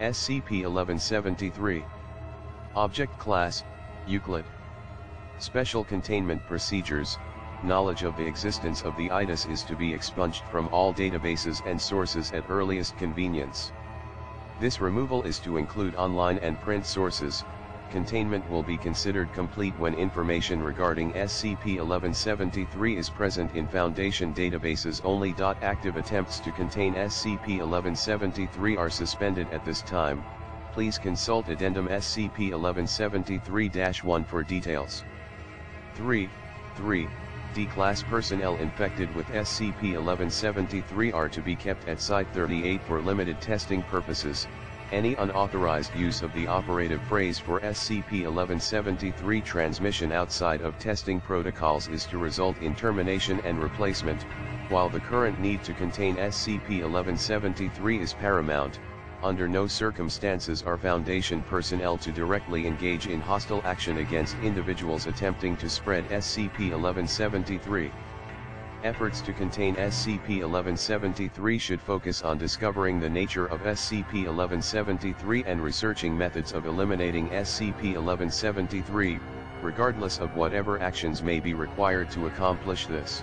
SCP-1173. Object Class, Euclid. Special containment procedures. Knowledge of the existence of the ITIS is to be expunged from all databases and sources at earliest convenience. This removal is to include online and print sources. Containment will be considered complete when information regarding SCP-1173 is present in Foundation databases only. Active attempts to contain SCP-1173 are suspended at this time. Please consult Addendum SCP-1173-1 for details. 3. D-Class personnel infected with SCP-1173 are to be kept at Site 38 for limited testing purposes. Any unauthorized use of the operative phrase for SCP-1173 transmission outside of testing protocols is to result in termination and replacement. While the current need to contain SCP-1173 is paramount, under no circumstances are Foundation personnel to directly engage in hostile action against individuals attempting to spread SCP-1173. Efforts to contain SCP-1173 should focus on discovering the nature of SCP-1173 and researching methods of eliminating SCP-1173, regardless of whatever actions may be required to accomplish this.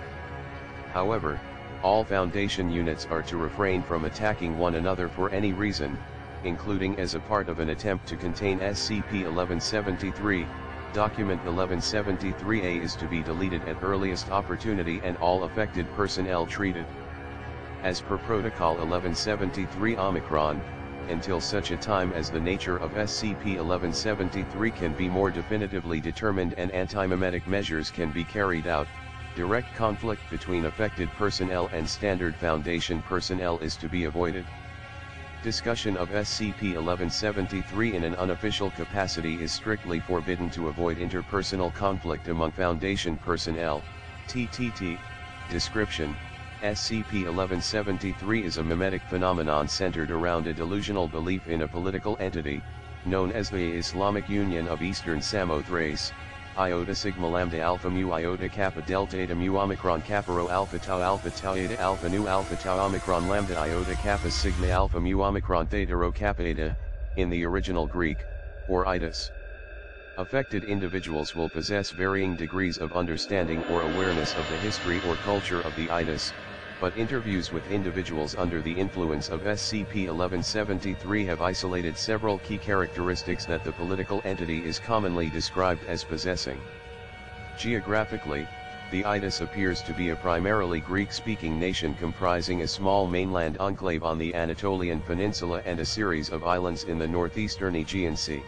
However, all Foundation units are to refrain from attacking one another for any reason, including as a part of an attempt to contain SCP-1173. Document 1173-A is to be deleted at earliest opportunity and all affected personnel treated. As per Protocol 1173 Omicron, until such a time as the nature of SCP-1173 can be more definitively determined and antimimetic measures can be carried out, direct conflict between affected personnel and standard Foundation personnel is to be avoided. Discussion of SCP-1173 in an unofficial capacity is strictly forbidden to avoid interpersonal conflict among Foundation personnel. TTT. Description: SCP-1173 is a mimetic phenomenon centered around a delusional belief in a political entity, known as the Islamic Union of Eastern Samothrace. Iota Sigma Lambda Alpha Mu Iota Kappa Delta Eta Mu Omicron Kappa Rho Alpha Tau Eta Alpha Nu Alpha Tau Omicron Lambda Iota Kappa Sigma Alpha Mu Omicron Theta Rho Kappa Eta, in the original Greek, or ITIS. Affected individuals will possess varying degrees of understanding or awareness of the history or culture of the ITIS, but interviews with individuals under the influence of SCP-1173 have isolated several key characteristics that the political entity is commonly described as possessing. Geographically, the ITIS appears to be a primarily Greek-speaking nation comprising a small mainland enclave on the Anatolian Peninsula and a series of islands in the northeastern Aegean Sea.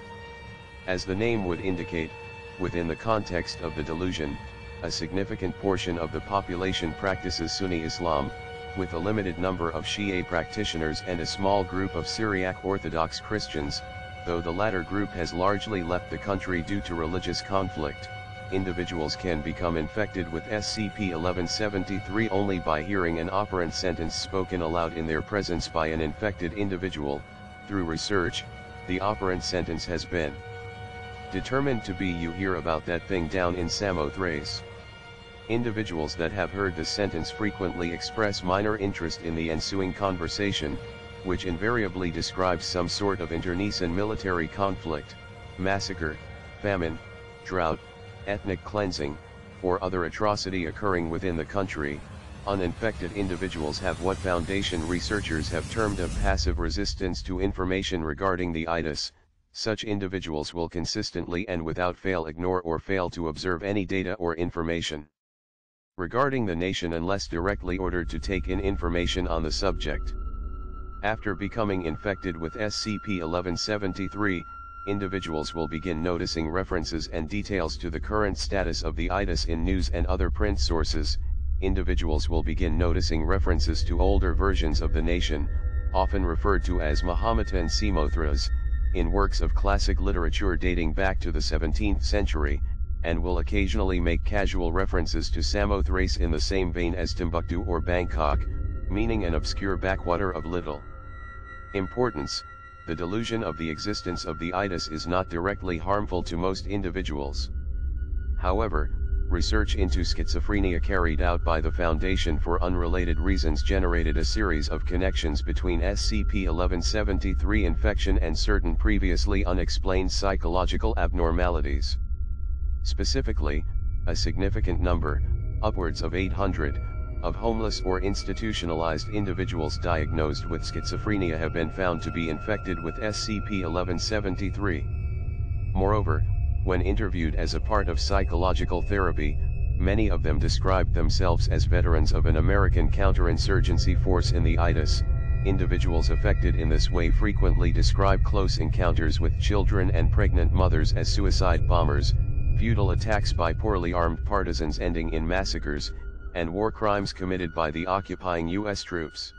As the name would indicate, within the context of the delusion, a significant portion of the population practices Sunni Islam, with a limited number of Shia practitioners and a small group of Syriac Orthodox Christians, though the latter group has largely left the country due to religious conflict. Individuals can become infected with SCP-1173 only by hearing an operant sentence spoken aloud in their presence by an infected individual. Through research, the operant sentence has been determined to be "you hear about that thing down in Samothrace." Individuals that have heard this sentence frequently express minor interest in the ensuing conversation, which invariably describes some sort of internecine military conflict, massacre, famine, drought, ethnic cleansing, or other atrocity occurring within the country. Uninfected individuals have what Foundation researchers have termed a passive resistance to information regarding the ITIS. Such individuals will consistently and without fail ignore or fail to observe any data or information regarding the nation unless directly ordered to take in information on the subject. After becoming infected with SCP-1173, individuals will begin noticing references and details to the current status of the ITIS in news and other print sources. Individuals will begin noticing references to older versions of the nation, often referred to as Mahometan Samothrace, in works of classic literature dating back to the 17th century, and will occasionally make casual references to Samothrace in the same vein as Timbuktu or Bangkok, meaning an obscure backwater of little importance. The delusion of the existence of the ITIS is not directly harmful to most individuals. However, research into schizophrenia carried out by the Foundation for Unrelated Reasons generated a series of connections between SCP-1173 infection and certain previously unexplained psychological abnormalities. Specifically, a significant number, upwards of 800, of homeless or institutionalized individuals diagnosed with schizophrenia have been found to be infected with SCP-1173. Moreover, when interviewed as a part of psychological therapy, many of them described themselves as veterans of an American counterinsurgency force in the ITIS. Individuals affected in this way frequently describe close encounters with children and pregnant mothers as suicide bombers, futile attacks by poorly armed partisans ending in massacres, and war crimes committed by the occupying U.S. troops.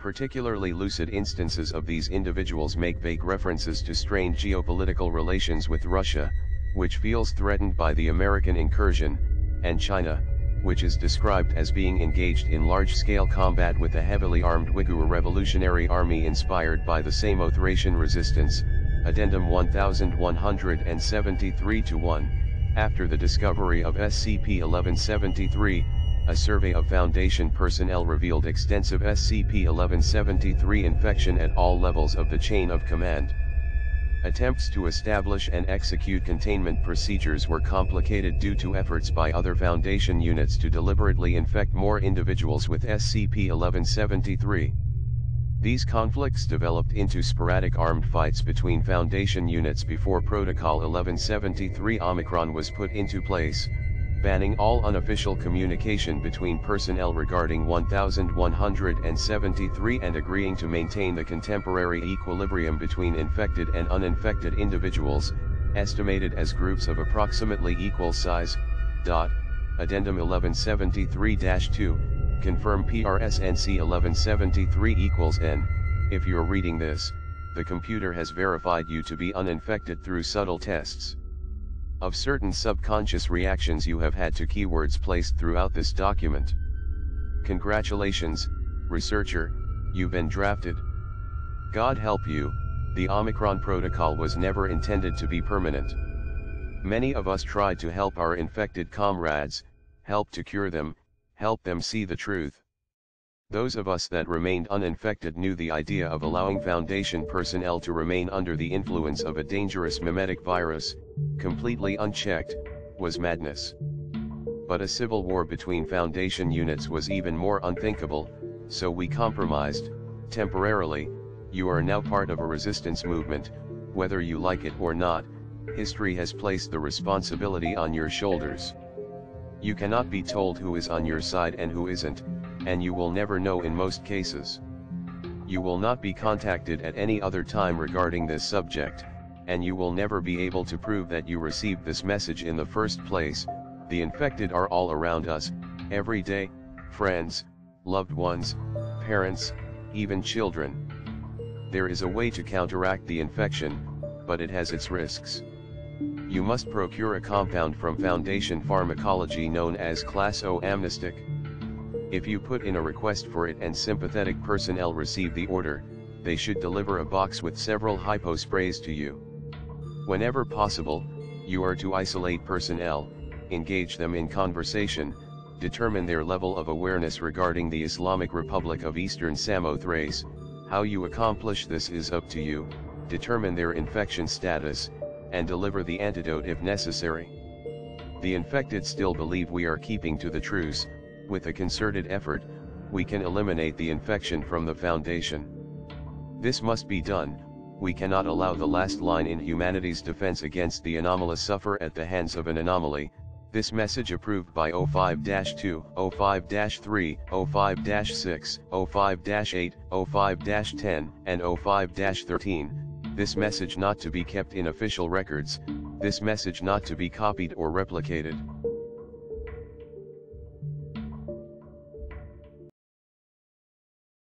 Particularly lucid instances of these individuals make vague references to strained geopolitical relations with Russia, which feels threatened by the American incursion, and China, which is described as being engaged in large-scale combat with a heavily armed Uyghur revolutionary army inspired by the Samothracian resistance, Addendum 1173-1. After the discovery of SCP-1173, a survey of Foundation personnel revealed extensive SCP-1173 infection at all levels of the chain of command. Attempts to establish and execute containment procedures were complicated due to efforts by other Foundation units to deliberately infect more individuals with SCP-1173. These conflicts developed into sporadic armed fights between Foundation units before Protocol 1173 Omicron was put into place, banning all unofficial communication between personnel regarding 1173 and agreeing to maintain the contemporary equilibrium between infected and uninfected individuals, estimated as groups of approximately equal size. Addendum 1173-2, confirm PRSNC 1173 = N. If you're reading this, the computer has verified you to be uninfected through subtle tests of certain subconscious reactions you have had to keywords placed throughout this document. Congratulations, researcher, you've been drafted. God help you, the Omicron protocol was never intended to be permanent. Many of us tried to help our infected comrades, help to cure them, help them see the truth. Those of us that remained uninfected knew the idea of allowing Foundation personnel to remain under the influence of a dangerous mimetic virus, completely unchecked, was madness. But a civil war between Foundation units was even more unthinkable, so we compromised, temporarily. You are now part of a resistance movement, whether you like it or not. History has placed the responsibility on your shoulders. You cannot be told who is on your side and who isn't, and you will never know in most cases. You will not be contacted at any other time regarding this subject, and you will never be able to prove that you received this message in the first place. The infected are all around us, every day, friends, loved ones, parents, even children. There is a way to counteract the infection, but it has its risks. You must procure a compound from Foundation pharmacology known as Class O Amnestic. If you put in a request for it and sympathetic personnel receive the order, they should deliver a box with several hypo sprays to you. Whenever possible, you are to isolate personnel, engage them in conversation, determine their level of awareness regarding the Islamic Republic of Eastern Samothrace. How you accomplish this is up to you, determine their infection status, and deliver the antidote if necessary. The infected still believe we are keeping to the truce. With a concerted effort, we can eliminate the infection from the Foundation. This must be done. We cannot allow the last line in humanity's defense against the anomalous suffer at the hands of an anomaly. This message approved by 05-2, 05-3, 05-6, 05-8, 05-10, and 05-13. This message not to be kept in official records. This message not to be copied or replicated.